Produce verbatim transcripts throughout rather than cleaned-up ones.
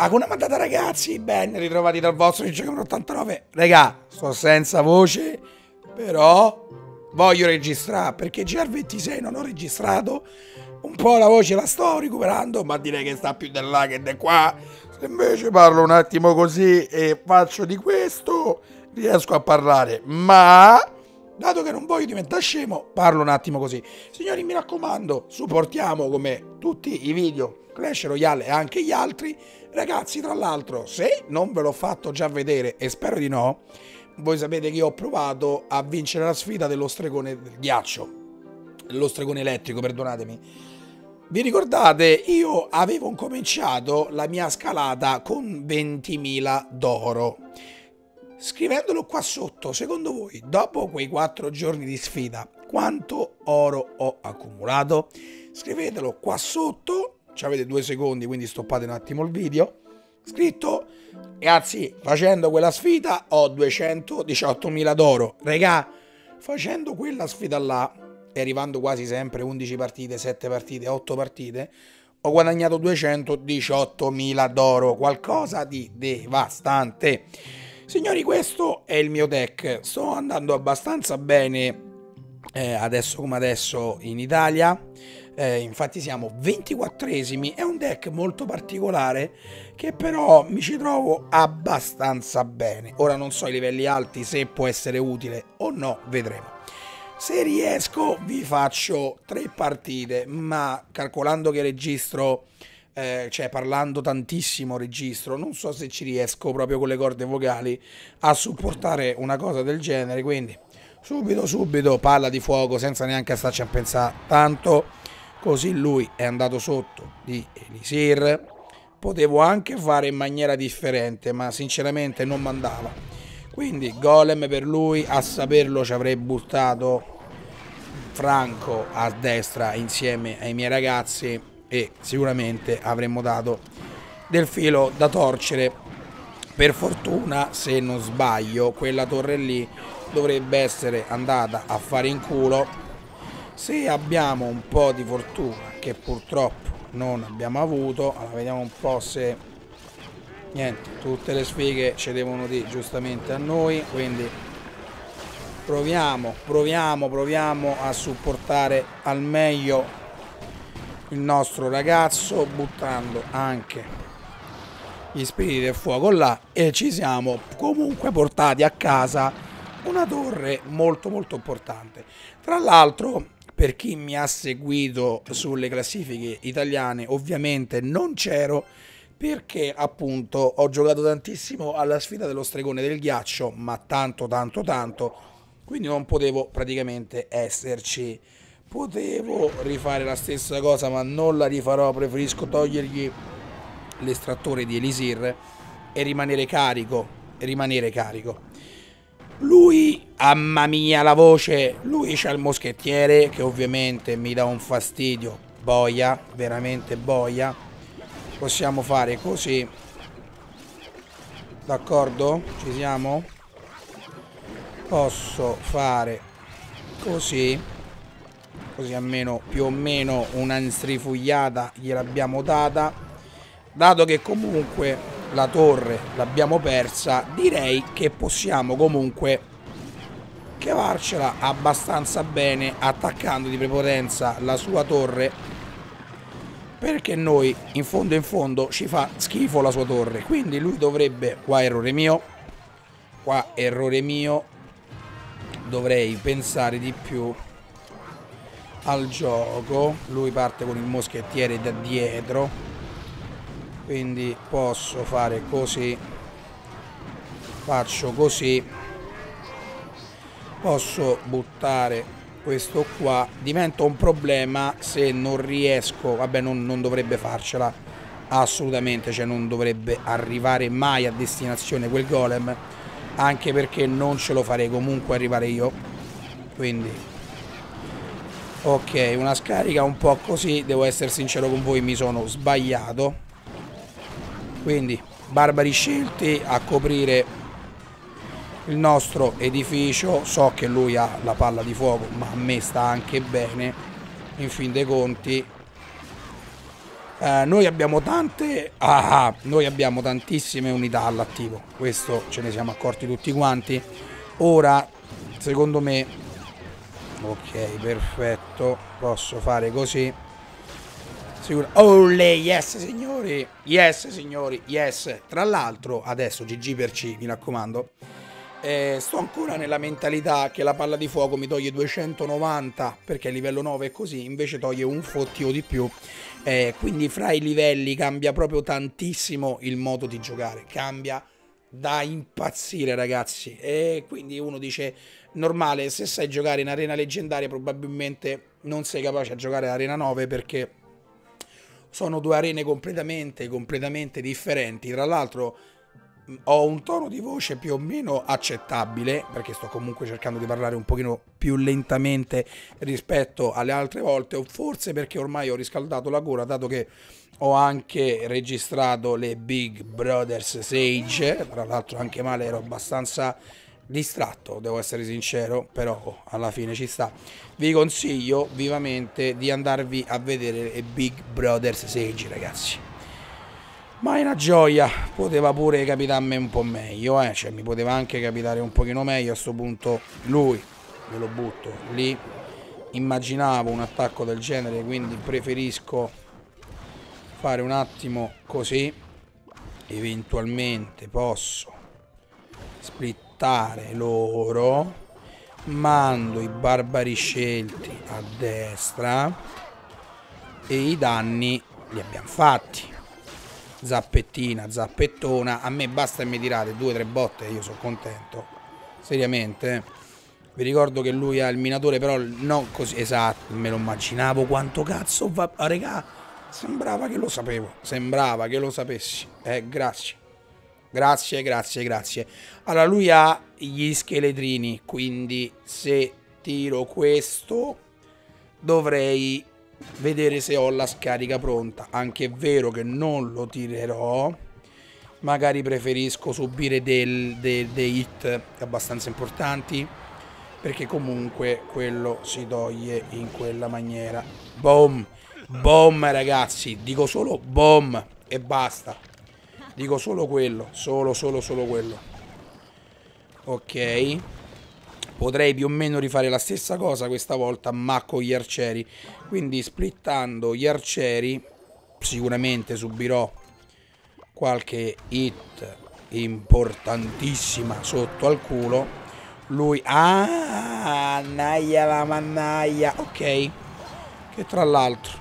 Hakuna Matata, ragazzi, ben ritrovati dal vostro CiccioGamer ottantanove. Raga, sto senza voce, però voglio registrare, perché G R ventisei non ho registrato. Un po' la voce la sto recuperando, ma direi che sta più da là che da qua. Se invece parlo un attimo così e faccio di questo, riesco a parlare, ma... dato che non voglio diventare scemo, parlo un attimo così. Signori, mi raccomando, supportiamo come tutti i video Clash Royale e anche gli altri. Ragazzi, tra l'altro, se non ve l'ho fatto già vedere, e spero di no, voi sapete che io ho provato a vincere la sfida dello stregone del ghiaccio. Lo stregone elettrico, perdonatemi. Vi ricordate, io avevo cominciato la mia scalata con ventimila d'oro. Scrivendolo qua sotto, secondo voi, dopo quei quattro giorni di sfida, quanto oro ho accumulato? Scrivetelo qua sotto, ci avete due secondi, quindi stoppate un attimo il video. Scritto, ragazzi, facendo quella sfida ho duecentodiciottomila d'oro. Regà, facendo quella sfida là, e arrivando quasi sempre undici partite, sette partite, otto partite, ho guadagnato duecentodiciottomila d'oro, qualcosa di devastante. Signori, questo è il mio deck, sto andando abbastanza bene eh, adesso come adesso in Italia, eh, infatti siamo ventiquattresimi, è un deck molto particolare che però mi ci trovo abbastanza bene. Ora non so i livelli alti se può essere utile o no, vedremo. Se riesco vi faccio tre partite, ma calcolando che registro... Eh, cioè parlando tantissimo registro, non so se ci riesco proprio con le corde vocali a supportare una cosa del genere, quindi subito subito palla di fuoco senza neanche starci a pensare tanto. Così lui è andato sotto di elisir, potevo anche fare in maniera differente, ma sinceramente non mandava, quindi golem per lui, a saperlo ci avrei buttato franco a destra insieme ai miei ragazzi e sicuramente avremmo dato del filo da torcere. Per fortuna, se non sbaglio, quella torre lì dovrebbe essere andata a fare in culo, se abbiamo un po' di fortuna, che purtroppo non abbiamo avuto. Allora vediamo un po' se... niente, tutte le sfighe ci devono dire giustamente a noi, quindi proviamo, proviamo, proviamo a supportare al meglio il nostro ragazzo, buttando anche gli spiriti del fuoco là, e ci siamo comunque portati a casa una torre molto molto importante. Tra l'altro, per chi mi ha seguito sulle classifiche italiane, ovviamente non c'ero perché appunto ho giocato tantissimo alla sfida dello stregone del ghiaccio, ma tanto tanto tanto, quindi non potevo praticamente esserci. Potevo rifare la stessa cosa, ma non la rifarò, preferisco togliergli l'estrattore di elisir e rimanere carico, e rimanere carico. Lui, mamma mia la voce, lui c'ha il moschettiere che ovviamente mi dà un fastidio, boia, veramente boia. Possiamo fare così, d'accordo? Ci siamo? Posso fare così, così almeno più o meno una strifugliata gliel'abbiamo data. Dato che comunque la torre l'abbiamo persa, direi che possiamo comunque cavarcela abbastanza bene attaccando di prepotenza la sua torre, perché noi in fondo in fondo ci fa schifo la sua torre, quindi lui dovrebbe... qua errore mio, qua errore mio, dovrei pensare di più al gioco. Lui parte con il moschettiere da dietro, quindi posso fare così, faccio così, posso buttare questo qua, diventa un problema se non riesco. Vabbè, non, non dovrebbe farcela assolutamente, cioè non dovrebbe arrivare mai a destinazione quel golem, anche perché non ce lo farei comunque arrivare io, quindi... ok, una scarica un po' così, devo essere sincero con voi, mi sono sbagliato. Quindi, barbari scelti a coprire il nostro edificio. So che lui ha la palla di fuoco, ma a me sta anche bene, in fin dei conti. Eh, noi abbiamo tante... Ah, noi abbiamo tantissime unità all'attivo. Questo ce ne siamo accorti tutti quanti. Ora, secondo me... Ok, perfetto. Posso fare così. Sicuro. Oh, lei, yes, signori. Yes, signori, yes. Tra l'altro, adesso, G G per C, mi raccomando. Eh, sto ancora nella mentalità che la palla di fuoco mi toglie duecentonovanta perché livello nove è così, invece toglie un fottio di più, eh, quindi fra i livelli cambia proprio tantissimo il modo di giocare, cambia da impazzire, ragazzi. E quindi uno dice normale, se sai giocare in arena leggendaria probabilmente non sei capace a giocare arena nove, perché sono due arene completamente completamente differenti. Tra l'altro ho un tono di voce più o meno accettabile, perché sto comunque cercando di parlare un pochino più lentamente rispetto alle altre volte, o forse perché ormai ho riscaldato la gola, dato che ho anche registrato le Big Brothers Sage. Tra l'altro anche male, ero abbastanza distratto, devo essere sincero, però oh, alla fine ci sta. Vi consiglio vivamente di andarvi a vedere le Big Brothers Sage, ragazzi. Ma è una gioia, poteva pure capitarmi un po' meglio, eh? Cioè mi poteva anche capitare un pochino meglio a sto punto. Lui, me lo butto lì, immaginavo un attacco del genere, quindi preferisco fare un attimo così. Eventualmente posso splittare loro, mando i barbari scelti a destra e i danni li abbiamo fatti. Zappettina, zappettona, a me basta e mi tirate due o tre botte e io sono contento, seriamente. Vi ricordo che lui ha il minatore, però non così, esatto, me lo immaginavo quanto cazzo va, ah, regà, sembrava che lo sapevo, sembrava che lo sapessi, eh, grazie, grazie, grazie, grazie. Allora lui ha gli scheletrini, quindi se tiro questo dovrei... vedere se ho la scarica pronta. Anche è vero che non lo tirerò, magari preferisco subire dei del, del hit abbastanza importanti, perché comunque quello si toglie in quella maniera. Boom, boom, ragazzi, dico solo boom e basta, dico solo quello, solo solo solo quello. Ok, potrei più o meno rifare la stessa cosa questa volta, ma con gli arcieri. Quindi splittando gli arcieri sicuramente subirò qualche hit importantissima sotto al culo. Lui... Ah, naia la mannaia. Ok, che tra l'altro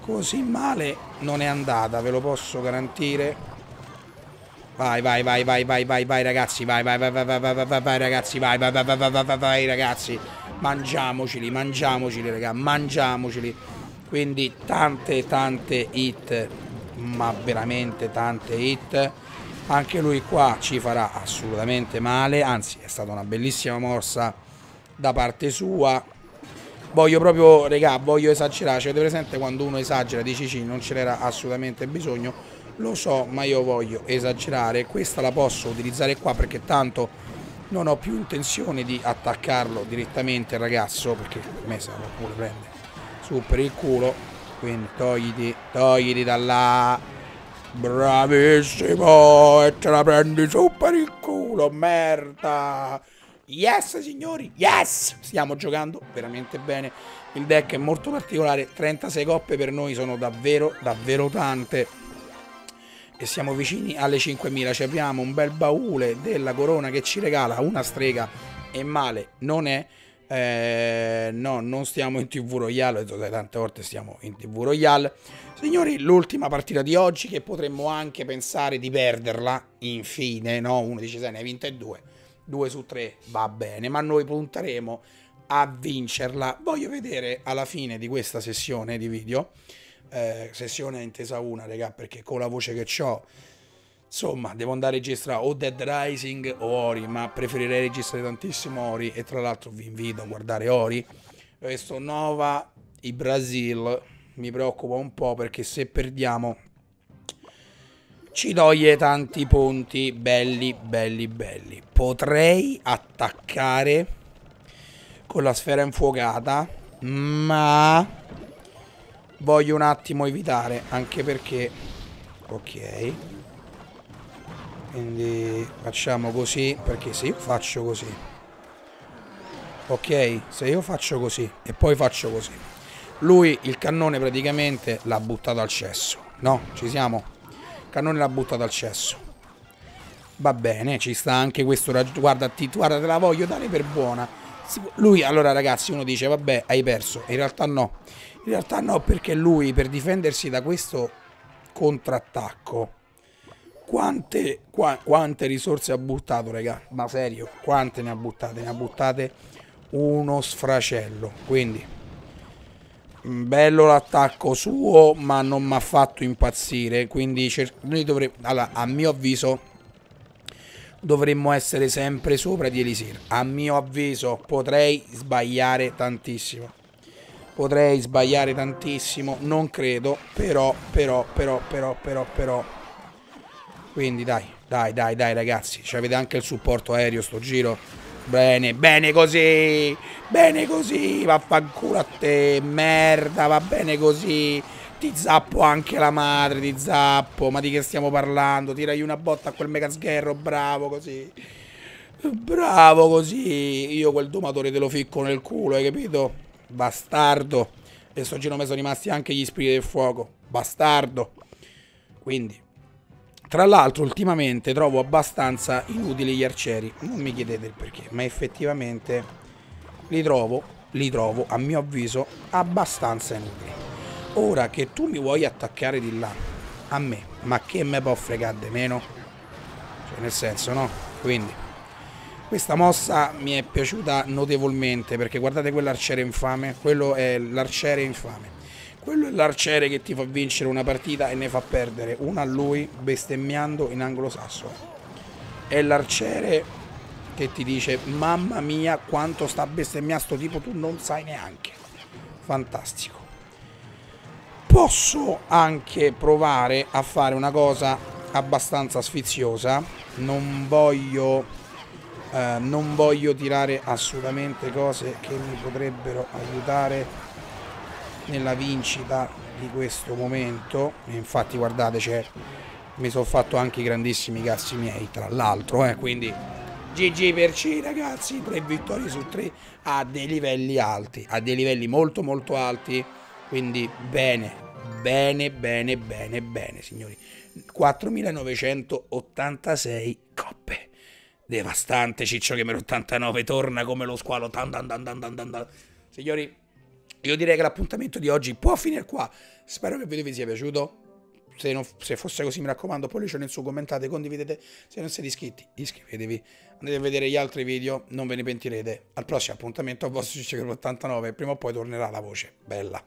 così male non è andata, ve lo posso garantire. Vai, vai, vai, vai, vai, vai, vai, ragazzi, vai, vai, vai, vai, vai, vai, vai, vai, ragazzi, vai, vai, vai, vai, vai, vai, vai, ragazzi. Mangiamoceli, mangiamoceli, raga, mangiamoceli. Quindi tante, tante hit, ma veramente tante hit. Anche lui qua ci farà assolutamente male, anzi è stata una bellissima morsa da parte sua. Voglio proprio, raga, voglio esagerare, cioè, avete presente quando uno esagera di C C? Non ce n'era assolutamente bisogno. Lo so, ma io voglio esagerare. Questa la posso utilizzare qua, perché tanto non ho più intenzione di attaccarlo direttamente, ragazzo, perché a me se lo pure prende su per il culo. Quindi togliti, togliti da là. Bravissimo, e te la prendi su per il culo, merda. Yes, signori, yes. Stiamo giocando veramente bene. Il deck è molto particolare. trentasei coppe per noi sono davvero, davvero tante. E siamo vicini alle cinquemila, ci apriamo un bel baule della corona che ci regala una strega, e male non è. Eh, no, non stiamo in T V Royale, tante volte stiamo in T V Royale. Signori, l'ultima partita di oggi, che potremmo anche pensare di perderla, infine, no? Uno dice, se ne hai vinte due, due su tre, va bene, ma noi punteremo a vincerla. Voglio vedere alla fine di questa sessione di video... Eh, sessione intesa una, raga, perché con la voce che ho, insomma, devo andare a registrare o Dead Rising o Ori, ma preferirei registrare tantissimo Ori, e tra l'altro vi invito a guardare Ori. Questo Nova i Brasil mi preoccupa un po', perché se perdiamo ci toglie tanti punti belli belli belli. Potrei attaccare con la sfera infuocata, ma... voglio un attimo evitare, anche perché... ok, quindi facciamo così, perché se io faccio così, ok, se io faccio così e poi faccio così, lui il cannone praticamente l'ha buttato al cesso, no? Ci siamo? Il cannone l'ha buttato al cesso. Va bene, ci sta anche questo. Guarda, ti, guarda, te la voglio dare per buona. Lui, allora ragazzi, uno dice vabbè, hai perso. In realtà no. In realtà no, perché lui per difendersi da questo contrattacco, quante, qua, quante risorse ha buttato, raga? Ma serio, quante ne ha buttate? Ne ha buttate uno sfracello. Quindi bello l'attacco suo, ma non mi ha fatto impazzire. Quindi noi dovremmo, allora, a mio avviso dovremmo essere sempre sopra di Elisir. A mio avviso, potrei sbagliare tantissimo. Potrei sbagliare tantissimo, non credo, però, però, però, però, però, però. Quindi dai, dai, dai, dai ragazzi, avete anche il supporto aereo sto giro. Bene, bene così, bene così, vaffanculo a te, merda, va bene così. Ti zappo anche la madre, ti zappo. Ma di che stiamo parlando? Tiragli una botta a quel mega sgherro, bravo così. Bravo così. Io quel domatore te lo ficco nel culo, hai capito? Bastardo. E sto giro mi sono rimasti anche gli spiriti del fuoco. Bastardo. Quindi, tra l'altro, ultimamente trovo abbastanza inutili gli arcieri. Non mi chiedete il perché, ma effettivamente li trovo, li trovo, a mio avviso, abbastanza inutili. Ora che tu mi vuoi attaccare di là, a me, ma che me può fregare di meno? Cioè, nel senso, no? Quindi, questa mossa mi è piaciuta notevolmente, perché guardate quell'arciere infame, quello è l'arciere infame. Quello è l'arciere che ti fa vincere una partita e ne fa perdere una a lui, bestemmiando in anglosassone. È l'arciere che ti dice, mamma mia, quanto sta bestemmiando sto tipo, tu non sai neanche. Fantastico. Posso anche provare a fare una cosa abbastanza sfiziosa. Non voglio eh, non voglio tirare assolutamente cose che mi potrebbero aiutare nella vincita di questo momento. Infatti guardate, cioè, mi sono fatto anche i grandissimi cazzi miei, tra l'altro, eh, quindi gi gi per C ragazzi, tre vittorie su tre a dei livelli alti, a dei livelli molto molto alti. Quindi bene, bene, bene, bene, bene, signori. quattromilanovecentottantasei coppe. Devastante, CiccioGamer ottantanove torna come lo squalo. Dan dan dan dan dan dan. Signori, io direi che l'appuntamento di oggi può finire qua. Spero che il video vi sia piaciuto. Se, non, se fosse così, mi raccomando, pollicione in su, commentate, condividete. Se non siete iscritti, iscrivetevi. Andate a vedere gli altri video, non ve ne pentirete. Al prossimo appuntamento, al vostro CiccioGamer ottantanove. Prima o poi tornerà la voce bella.